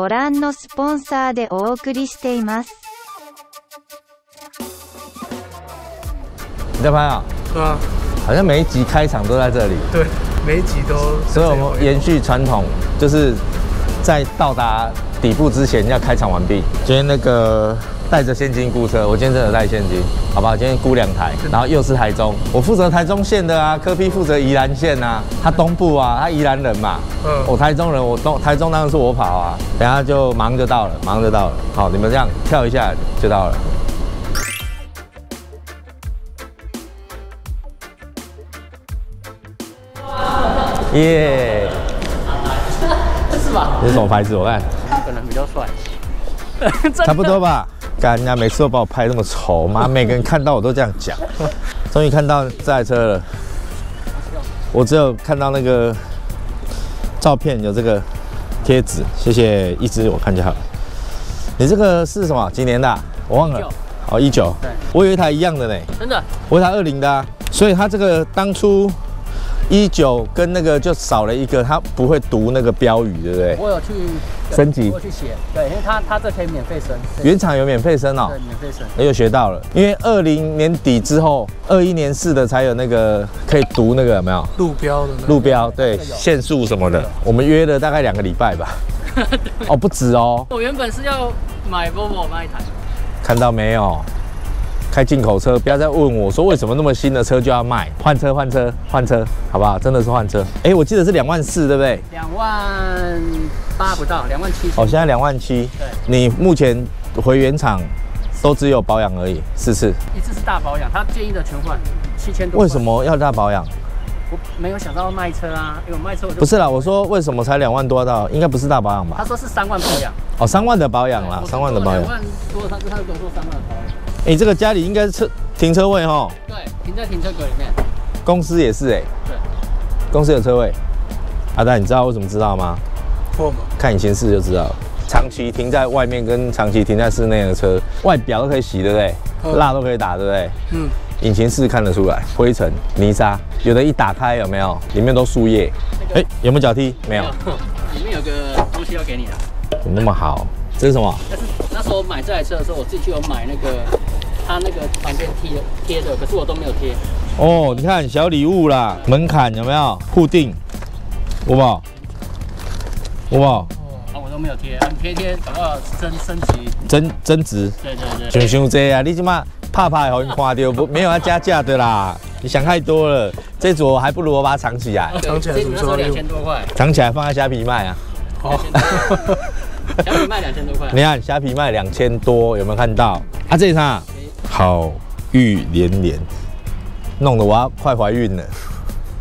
ご覧のスポンサーでお送りしています。你在拍啊？对啊，好像每一集开场都在这里。对，每一集都。所以我们延续传统，就是在到达底部之前要开场完毕。今天那个带着现金估车，我今天真的带现金，好不好？今天估2台，然后又是台中，我负责台中县的啊，柯 P 负责宜兰县啊，他东部啊，他宜兰人嘛，嗯，我台中人，台中当然是我跑啊，等下就马上就到了，马上就到了。好，你们这样跳一下就到了。 耶！ 这是吧？这是什么牌子？我看。可能比较帅。差不多吧。干，人家每次都把我拍那么丑，妈，每个人看到我都这样讲。终于看到这台车了。我只有看到那个照片有这个贴纸，谢谢一只我看就好。你这个是什么？几年的、啊？我忘了。哦，19。对。我有一台一样的呢。真的？我有一台20的、啊，所以它这个当初。 19跟那个就少了一个，他不会读那个标语，对不对？我有去升级，我去写，对，因为他这可以免费升，原厂有免费升哦，对，免费升，我又学到了，因为20年底之后，21年4的才有那个可以读那个有没有？路标的，路标对，限速什么的，我们约了大概2个礼拜吧，哦不止哦，我原本是要买 Volvo 那一台，看到没有？ 开进口车，不要再问我说为什么那么新的车就要卖，换车换车换车，好不好？真的是换车。哎，我记得是24000，对不对？28000不到，27000。哦，现在27000。对。你目前回原厂都只有保养而已，4次。1次是大保养，他建议的全换7000多。为什么要大保养？我没有想到卖车啊，因为我卖车我就不是啦。我说为什么才2万多到？应该不是大保养吧？他说是3万保养。哦，3万的保养啦，3万的保养。2万多，他就给我做3万的保养。 你、欸、这个家里应该是停车位齁？对，停在停车格里面。公司也是哎、欸。对。公司有车位。阿丹，你知道我怎么知道吗？我看你行事就知道了。长期停在外面跟长期停在室内的车，外表都可以洗，对不对？嗯、蜡都可以打，对不对？嗯。引擎室看得出来，灰尘、泥沙，有的一打开有没有？里面都树叶。哎、那個欸，有没有脚踢？没有。里面有个东西要给你的、啊。怎么那么好？这是什么？但是那时候买这台车的时候，我自己就有买那个。 他那个旁边贴的，可是我都没有贴。哦，你看小礼物啦，门槛有没有固定？有没有？有没有？啊，我都没有贴，你贴贴搞不好升级。增值。对对对。想这啊，你这嘛怕给人看到，不没有要加价的啦。你想太多了，这组还不如我把它藏起来。藏起来怎么说？2000多块。藏起来放在虾皮卖啊。哦。虾皮卖2000多块。你看虾皮卖2000多，有没有看到？啊，这是啥？ 好运连连，弄得我要快怀孕了。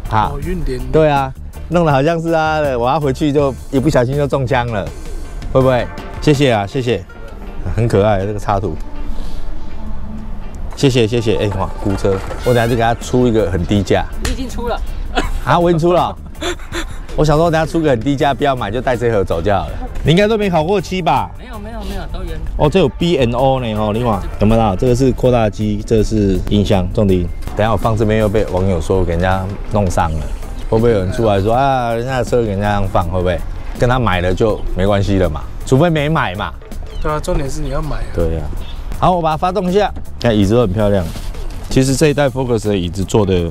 好运连连，对啊，弄得好像是啊，我要回去就一不小心就中枪了，会不会？谢谢啊，谢谢，很可爱这个插图，谢谢谢谢。哎、欸，哇，估车，我等下就给他出一个很低价。你已经出了啊？我已经出了、喔。我想说等下出个很低价，不要买就带这盒走就好了。你应该都没考过7吧？没有。 哦，这有 B&O 呢哦，另外有没有看到？这个是扩大机，这是音箱、重低音。等下我放这边又被网友说我给人家弄伤了，会不会有人出来说啊，人家的车给人家这样放，会不会跟他买了就没关系了嘛？除非没买嘛。对啊，重点是你要买、啊。对呀、啊。好，我把它发动一下。看椅子都很漂亮。其实这一代 Focus 的椅子做的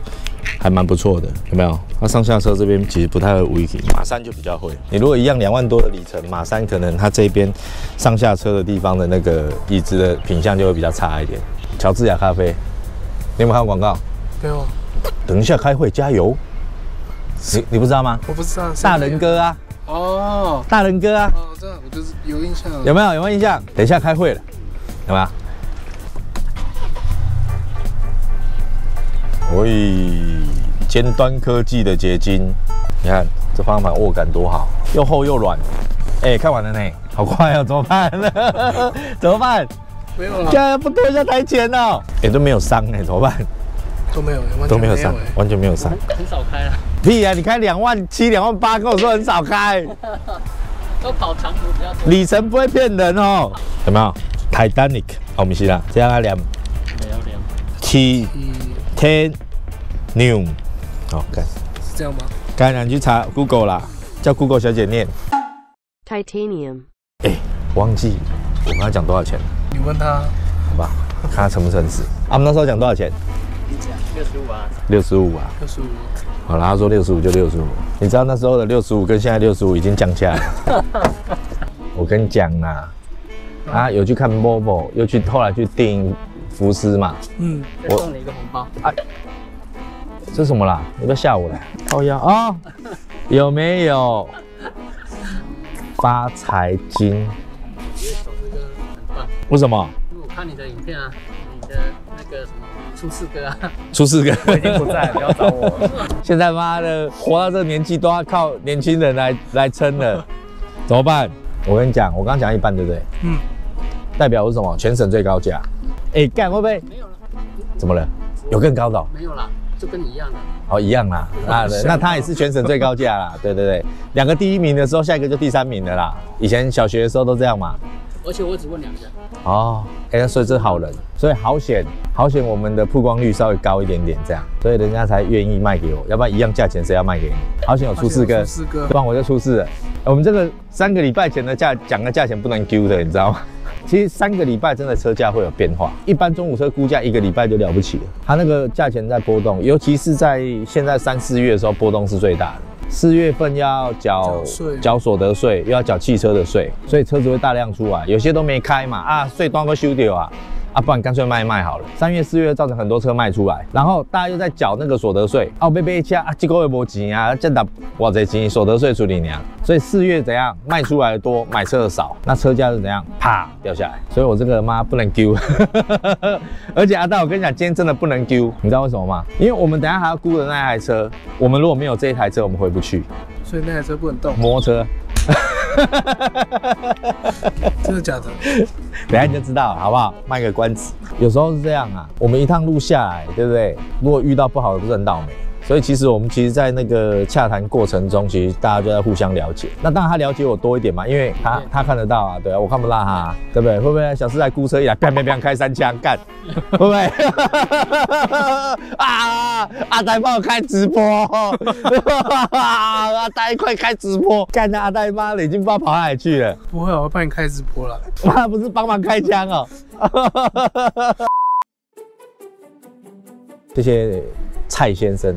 还蛮不错的，有没有？它上下车这边其实不太会weak，马三就比较会。你如果一样2万多的里程，马三可能它这边上下车的地方的那个椅子的品相就会比较差一点。乔治亚咖啡，你有没有看过广告？没有。等一下开会加油。你不知道吗？我不知道。大人哥啊。哦。大人哥啊。哦，这样我就是有印象。有没有？有没有印象？等一下开会了，有没有？ 喂，尖端科技的结晶，你看这方向盘握感多好，又厚又软。哎、欸，看完了呢，好快哦，怎么办？怎么办？没有了，现在不对，要台前哦。哎、欸，都没有伤哎、欸，怎么办？都没有、欸，都没有伤，完全没有伤。很少开了。屁啊！你开27000、28000，跟我说很少开，都跑长途比较多。里程不会骗人哦。有没有 ？Titanic， 我们是啦，这样270。 Ten New， 好干，是这样吗？干，你去查 Google 啦，叫 Google 小姐念。Titanium。哎、忘记我跟他讲多少钱了。你问他，好吧，看他诚不诚实。我们那时候讲多少钱？你讲65啊。65啊。65。好了，他说65就65。你知道那时候的65跟现在65已经降价了。我跟你讲啦，啊，有去看 Volvo， 又去后来去订福斯嘛。嗯。我送你一个红包。哎。 这什么啦？你不要吓我啦！靠腰啊，有没有发财金？为什么？因为我看你的影片啊，你的那个什么出四哥啊，出四哥我已经不在了，不要找我。现在妈的，活到这年纪都要靠年轻人来撑了，怎么办？我跟你讲，我刚讲一半对不对？嗯。代表是什么？全省最高价。哎，干会不会？没有了。怎么了？有更高的？没有啦。 就跟你一样的哦，一样啦，那他也是全省最高价啦，对对对，两个第一名的时候，下一个就第三名的啦。以前小学的时候都这样嘛。而且我只问两个。哦，哎、欸，所以这好人，所以好险，好险，我们的曝光率稍微高一点点，这样，所以人家才愿意卖给我，要不然一样价钱谁要卖给你？好险有出事哥，不然我就出事了。我们这个3个礼拜前的讲的价钱不能丢的，你知道吗？ 其实3个礼拜真的车价会有变化，一般中古车估价1个礼拜就了不起了，它那个价钱在波动，尤其是在现在3、4月的时候，波动是最大的。4月份要缴所得税，又要缴汽车的税，所以车子会大量出来，有些都没开嘛，啊，税单都收掉啊，啊，不然干脆卖好了。3月、4月造成很多车卖出来，然后大家又在缴那个所得税，啊，被一下啊，这个月没钱啊，真的哇这钱所得税处理娘。 所以4月怎样卖出来的多，买车的少，那车价是怎样啪掉下来。所以我这个妈不能丢，而且阿大，我跟你讲，今天真的不能丢，你知道为什么吗？因为我们等一下还要估的那台车，我们如果没有这一台车，我们回不去。所以那台车不能动。摩托车，真的假的？等一下你就知道了，好不好？卖个关子。有时候是这样啊，我们一趟路下来，对不对？如果遇到不好的，不是很倒霉。 所以我们在那个洽谈过程中，其实大家就在互相了解。那当然他了解我多一点嘛，因为他看得到啊，对啊，我看不到他、啊，对不对？会不会小四来估车一来，砰砰砰开3枪干，会不会？啊！阿呆帮我开直播，阿呆快开直播，干的阿呆妈的已经不知道跑哪里去了。不会，我会帮你开直播了。妈不是帮忙开枪哦。谢谢蔡先生。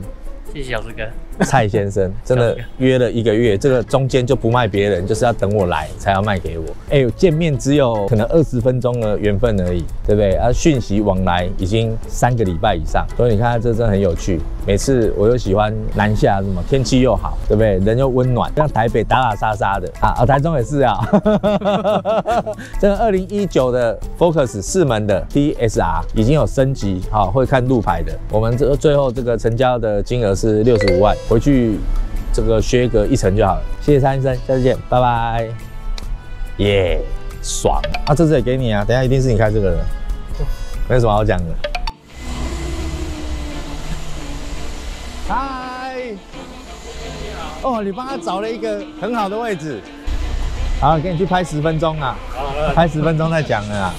谢谢小四哥，蔡先生真的约了1个月，这个中间就不卖别人，就是要等我来才要卖给我。哎，见面只有可能20分钟的缘分而已，对不对？啊，讯息往来已经3个礼拜以上，所以你看他这真的很有趣。每次我又喜欢南下，什么天气又好，对不对？人又温暖，像台北打打杀杀的啊，台中也是啊。这个2019的 Focus 4门的 TSR 已经有升级，好、哦、会看路牌的。我们最后这个成交的金额。 是65万，回去这个削个1层就好了。谢谢蔡先生，下次见，拜拜。耶、yeah, ，爽啊！这次也给你啊，等一下一定是你开这个的，没什么好讲的。嗨，哦，你帮他找了一个很好的位置，好，给你去拍10分钟啊，拍10分钟再讲了啊。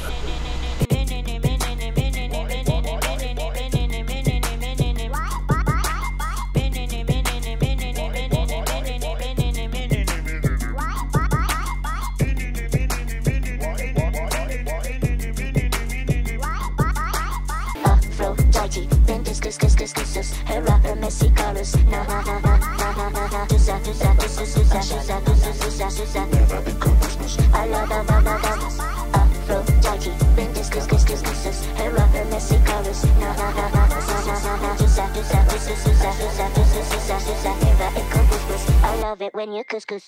I love it when you kiss kiss.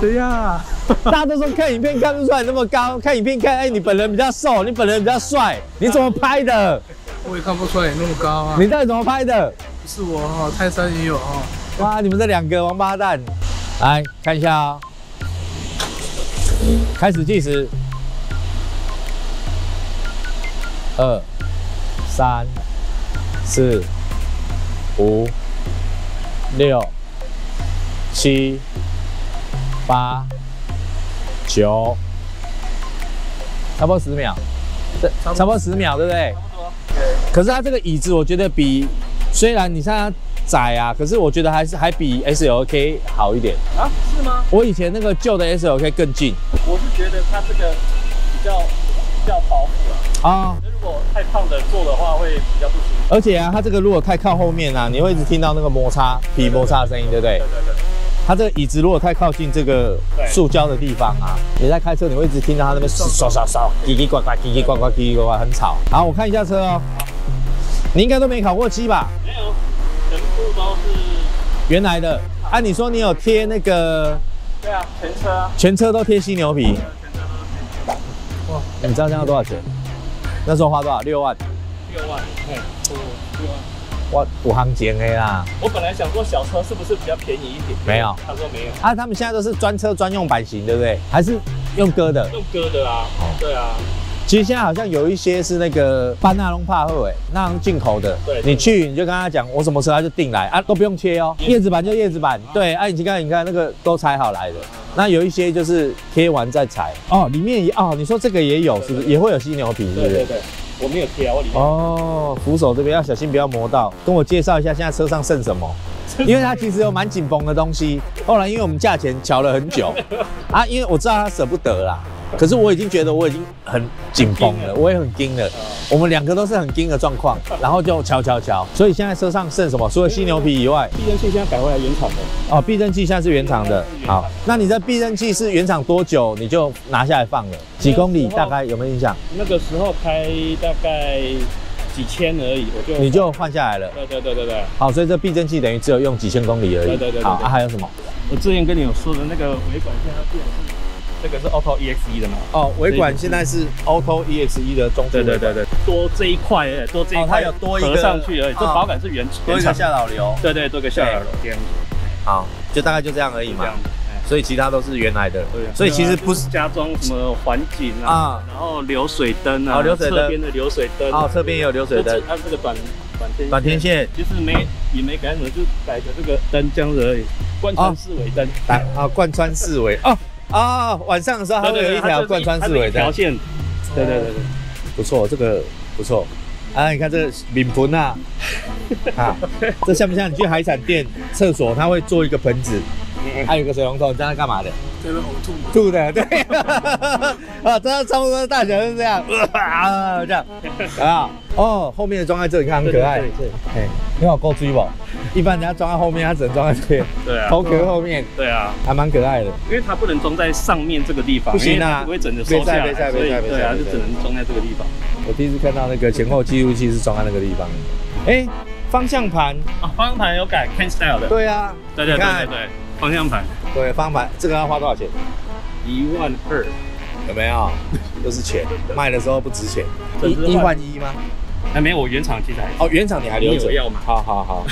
对呀，大家都说看影片看不出来那么高，看影片看哎，你本人比较瘦，你本人比较帅，你怎么拍的？我也看不出来你那么高啊！你到底怎么拍的？不是我哈，泰山也有哈。哇，你们这2个王八蛋！来看一下哦，开始计时，2、3、4、5、6、7、8、9，差不多10秒，对，差不多10秒，对不对？可是它这个椅子，我觉得比虽然你看它窄啊，可是我觉得还比 SLK 好一点啊。是吗？我以前那个旧的 SLK 更近。我是觉得它这个比较保护啊。如果太胖的坐的话，会比较不舒服。而且啊，它这个如果太靠后面啊，你会一直听到那个摩擦皮摩擦的声音，对不对？对。它这个椅子如果太靠近这个塑胶的地方啊，你在开车你会一直听到它那边刷刷刷、叽叽呱呱、叽叽呱呱、叽叽呱呱，很吵。好，我看一下车哦。你应该都没烤过漆吧？没有，全部都是原来的。啊，你说你有贴那个？对啊，全车啊。全车都贴犀牛皮。全车都贴。哇，你知道这样多少钱？那时候花多少？6万。6万，对，6万。我不行情的啦！我本来想说小车是不是比较便宜一点？没有，他说没有。啊，他们现在都是专车专用版型，对不对？还是用割的？用割的啊。哦，对啊。其实现在好像有一些是那个巴纳隆帕赫，那种进口的。对。你去你就跟他讲我什么车，他就定来啊，都不用切哦，叶子板就叶子板。对，啊，你看那个都裁好来的。那有一些就是贴完再裁。哦，里面也哦，你说这个也有是不是？也会有犀牛皮，是不是？对对对。我没有贴啊，我里面哦，扶手这边要小心，不要磨到。跟我介绍一下，现在车上剩什么？因为它其实有蛮紧绷的东西。后来因为我们价钱瞧了很久啊，因为我知道他舍不得啦，可是我已经觉得我已经很紧绷了，我也很紧了。我们两个都是很紧的状况，然后就瞧。所以现在车上剩什么？除了犀牛皮以外，避震器现在改回来原厂的。哦，避震器现在是原厂的。好，那你在避震器是原厂多久你就拿下来放了？几公里大概有没有印象？那个时候开大概几千而已，你就换下来了。对。好，所以这避震器等于只有用几千公里而已。对。好，还有什么？我之前跟你有说的那个尾管现在变是。这个是 Auto E X E 的嘛？哦，尾管现在是 Auto E X E 的中置。对，多这一块，它有多一个合上去而已。这保杆是原厂，多一个下扰流。对，多一个下扰流这样子。好，就大概就这样而已嘛。所以其他都是原来的。对。所以其实不是加装什么环景啊，然后流水灯啊，侧边的流水灯啊，侧边也有流水灯。它这个短天线，就是也没改什么，就改的这个灯这样子而已。贯穿四维灯。啊，贯穿四维哦。啊，晚上的时候还会有一条贯穿四维的条线，对，不错，这个不错。啊，你看这闽盆啊，啊，这像不像你去海产店厕所，它会做一个盆子，还有个水龙头，你知道它干嘛的？这边呕吐吗？吐的，对。啊，真的差不多大小是这样，啊，这样啊。哦，后面的装在这里，看很可爱。对，哎，你好够追吧？一般人家装在后面，他只能装在这边。对啊，头壳后面。对啊，还蛮可爱的。因为它不能装在上面这个地方，不行啊，不会整个收下来。对啊，就只能装在这个地方。我第一次看到那个前后记录器是装在那个地方。哎，方向盘啊，方向盘有改 Ken Style 的。对啊，对，方向盘。对，方向盘这个要花多少钱？12000。有没有？都是钱，卖的时候不值钱。1换1吗？还没有，我原厂其实还哦，原厂你还留着要嘛？好，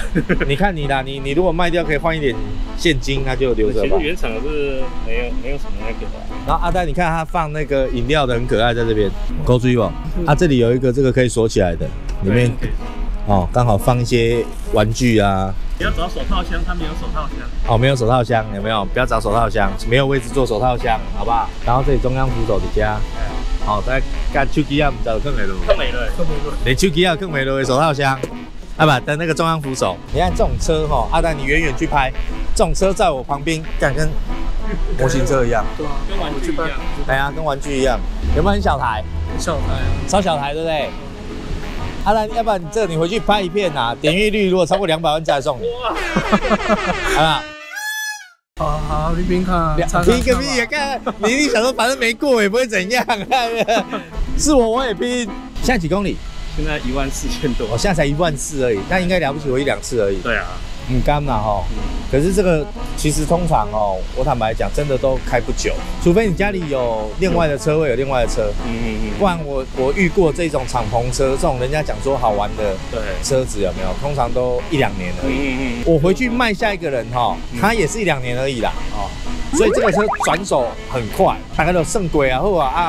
你看你啦，你如果卖掉可以换一点现金，那就留着吧。其实原厂是没有什么那个的。然后阿呆，你看他放那个饮料的很可爱，在这边够注意哦。啊，这里有一个这个可以锁起来的，里面哦刚好放一些玩具啊。不要找手套箱，它没有手套箱。哦，没有手套箱，有没有？不要找手套箱，没有位置做手套箱，好不好？然后这里中央扶手的家。哦，大家看手机啊，不知道放袂落。放袂落。你手机啊，放袂落的手套箱，啊不，等那个中央扶手。你看这种车哈，阿呆你远远去拍，这种车在我旁边，跟模型车一样。对啊，跟玩具一样。对啊，跟玩具一样。有没有很小台？很小台。超小台，对不对？阿呆，要不然你回去拍一片啊，点阅率如果超过200万再送你。好啦。好，你边看，拼个屁也看！你想说反正没过也不会怎样，是我也拼。现在几公里？现在14000多。我现在才14000而已，那应该了不起我1、2次而已。对啊，很干嘛哈。可是这个其实通常哦，我坦白讲，真的都开不久，除非你家里有另外的车位，有另外的车。不然我遇过这种敞篷车，这种人家讲说好玩的车子有没有？通常都1、2年而已。我回去卖下一个人哈，他也是1、2年而已啦。哦，所以这个车转手很快，大概都胜过啊，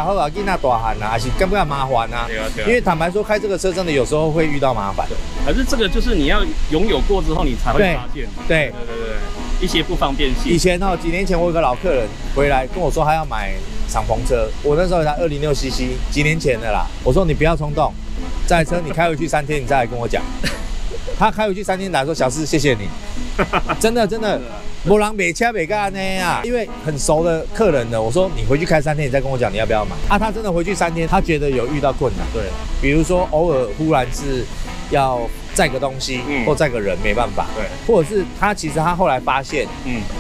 好啊，囡仔大汉啊，还是干不干麻烦啊？对啊。因为坦白说，开这个车真的有时候会遇到麻烦。可是这个就是你要拥有过之后，你才会发现。对。一些不方便性。以前哦，几年前我有个老客人回来跟我说，他要买敞篷车。我那时候才206cc， 几年前的啦。我说你不要冲动，这台车你开回去3天，你再来跟我讲。他开回去3天打说小四谢谢你，真的真的，没人买车买干呢啊，因为很熟的客人呢，我说你回去开3天，你再跟我讲你要不要买啊。他真的回去3天，他觉得有遇到困难，对，比如说偶尔忽然是要载个东西，或载个人没办法，对，或者是他其实他后来发现，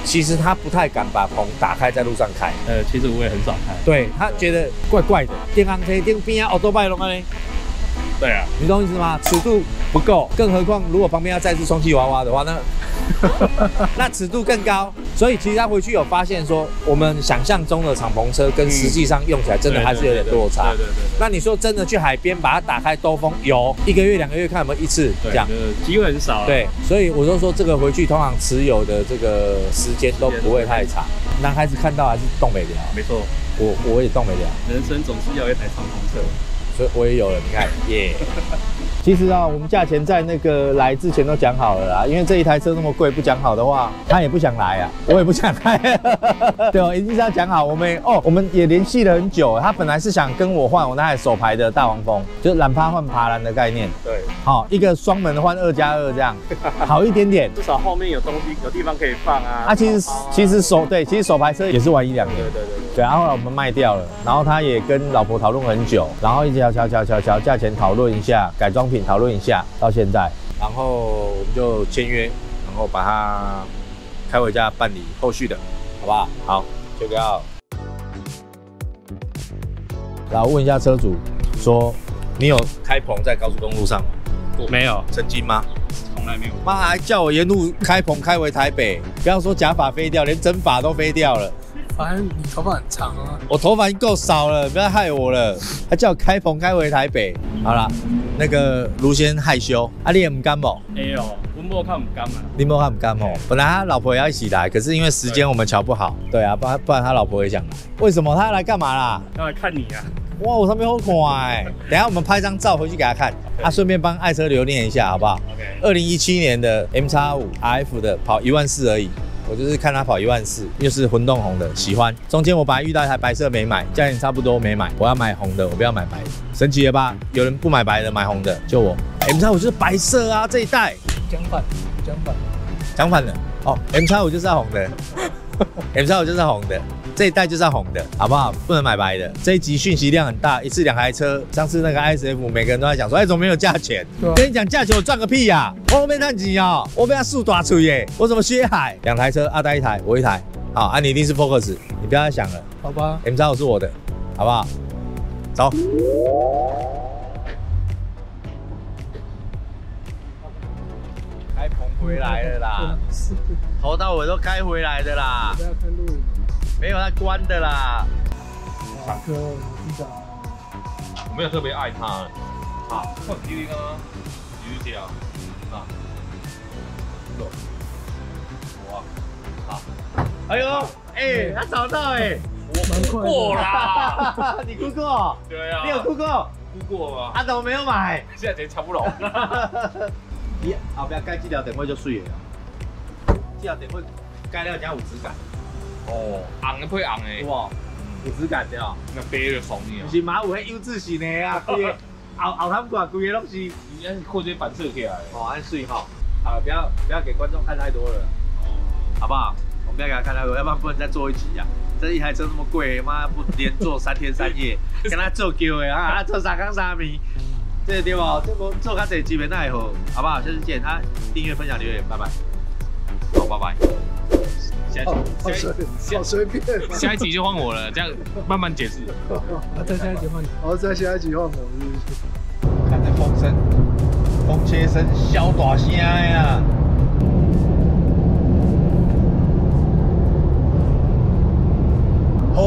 其实他不太敢把棚打开在路上开，其实我也很少开，对他觉得怪怪的，电钢车、电边啊、奥多拜龙啊嘞。 对啊，你懂我意思吗？尺度不够，更何况如果旁边要再是充气娃娃的话，那尺度更高。所以其实他回去有发现说，我们想象中的敞篷车跟实际上用起来真的还是有点落差。对。那你说真的去海边把它打开兜风，有1个月2个月看有没有一次这样，机会很少。对，所以我就说这个回去通常持有的这个时间都不会太长。男孩子看到还是动不了。没错，我也动不了。人生总是要一台敞篷车。 我也有了，你看，耶！其实啊，我们价钱在那个来之前都讲好了啦，因为这一台车那么贵，不讲好的话，他也不想来啊，我也不想来。对哦，一定是要讲好。我们也联系了很久，他本来是想跟我换我那台手排的大黄蜂，就是懒趴换爬栏的概念。对，好、哦，一个双门换2+2这样，好一点点，至少后面有东西，有地方可以放啊。啊，其实手排车也是玩1、2年。对。对，然后后来我们卖掉了，然后他也跟老婆讨论很久，然后一直要。 瞧，价钱讨论一下，改装品讨论一下，到现在，然后我们就签约，然后把它开回家办理后续的，好不好？好，就这样。然后问一下车主，说你有开棚在高速公路上吗？没有，曾经吗？从来没有。妈还叫我沿路开棚开回台北，不要说假发飞掉，连真发都飞掉了。 反正你头发很长啊，我头发已经够少了，不要害我了。他叫我开棚开回台北，好啦，那个卢先害羞，啊，你也不甘哦？没有，我没看不甘啊。你没看不甘哦？本来他老婆也要一起来，可是因为时间我们瞧不好。对啊，不然他老婆也想来。为什么他要来干嘛啦？要来看你啊！哇，我上面好乖。等一下我们拍张照回去给他看，啊，顺便帮爱车留念一下好不好 ？OK。2017年的 MX-5 RF 的跑14000而已。 我就是看他跑14000，又是混动红的，喜欢。中间我本来遇到一台白色没买，价钱差不多没买。我要买红的，我不要买白的，神奇了吧？有人不买白的，买红的，就我。MX-5就是白色啊，这一代。讲反了。哦，MX-5就是要红的，MX-5就是要红的，这一代就是要红的，好不好？不能买白的。这一集讯息量很大，一次2台车。上次那个 SF， 每个人都在讲说，哎，怎么没有价钱？啊、跟你讲价钱，我赚个屁呀、啊！我没赚钱啊，我被他树打出耶，我怎么血海？2台车，阿呆一台，我一台。好，啊，你一定是 Focus， 你不要再想了，好吧 ？MX-5是我的，好不好？走。开棚回来了啦，头到尾都开回来的啦。不要看路。 没有他关的啦，傻哥，你知道，我没有特别爱他，啊，换第一个吗？有点啊，啊，走，我，好，哎呦，哎，他找到哎，我过啦，你哭过？对啊，你有哭过？哭过吗？啊，怎么没有买？现在差不多。你后边改这条电话就水了，这条电话改了才有质感。 哦，红的配红的，哇，有质感的哦。那白就怂你啊。是马五迄优质型的啊，规个后头挂规个拢是，咱靠这反射起来。哦，很水哈。啊，不要给观众看太多了，好不好？我们不要给他看太多，要不然不能再做一集啊。这一台车那么贵，妈不连做3天3夜，跟他做久的啊，做3天3夜，这对不？这不做较侪基本奈何，好不好？下次见，他订阅、分享、留言，拜拜。好，拜拜。 好随便，下一集就换我了，这样慢慢解释。再下一集换你，再下一集换我，是不是？看这风声，风切声，小大声呀！哦，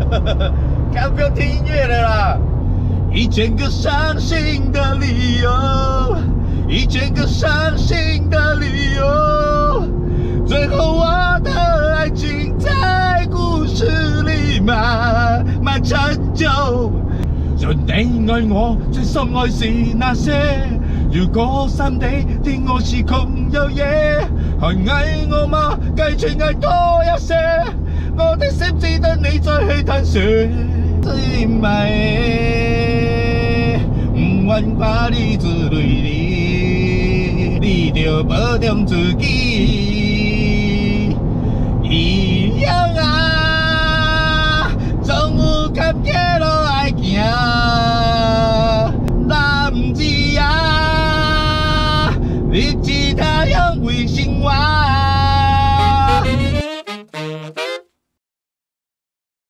哈哈哈，看不要听音乐了啦！10000个伤心的理由。 10000个伤心的理由，最后我的爱情在故事里慢慢陳舊。若你愛我，最深愛是那些。如果心底的我是窮又野，還嗌我嗎？繼續嗌多一些。我的心只得你再去探索，知咪？唔為万把你自累你，你着保重自己。一样啊，总有坎坷路爱行，咱毋知啊，日子他用为生活。